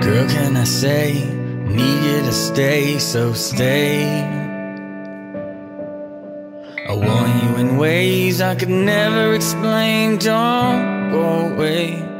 Girl, can I say, need you to stay, so stay. I want you in ways I could never explain. Don't go away.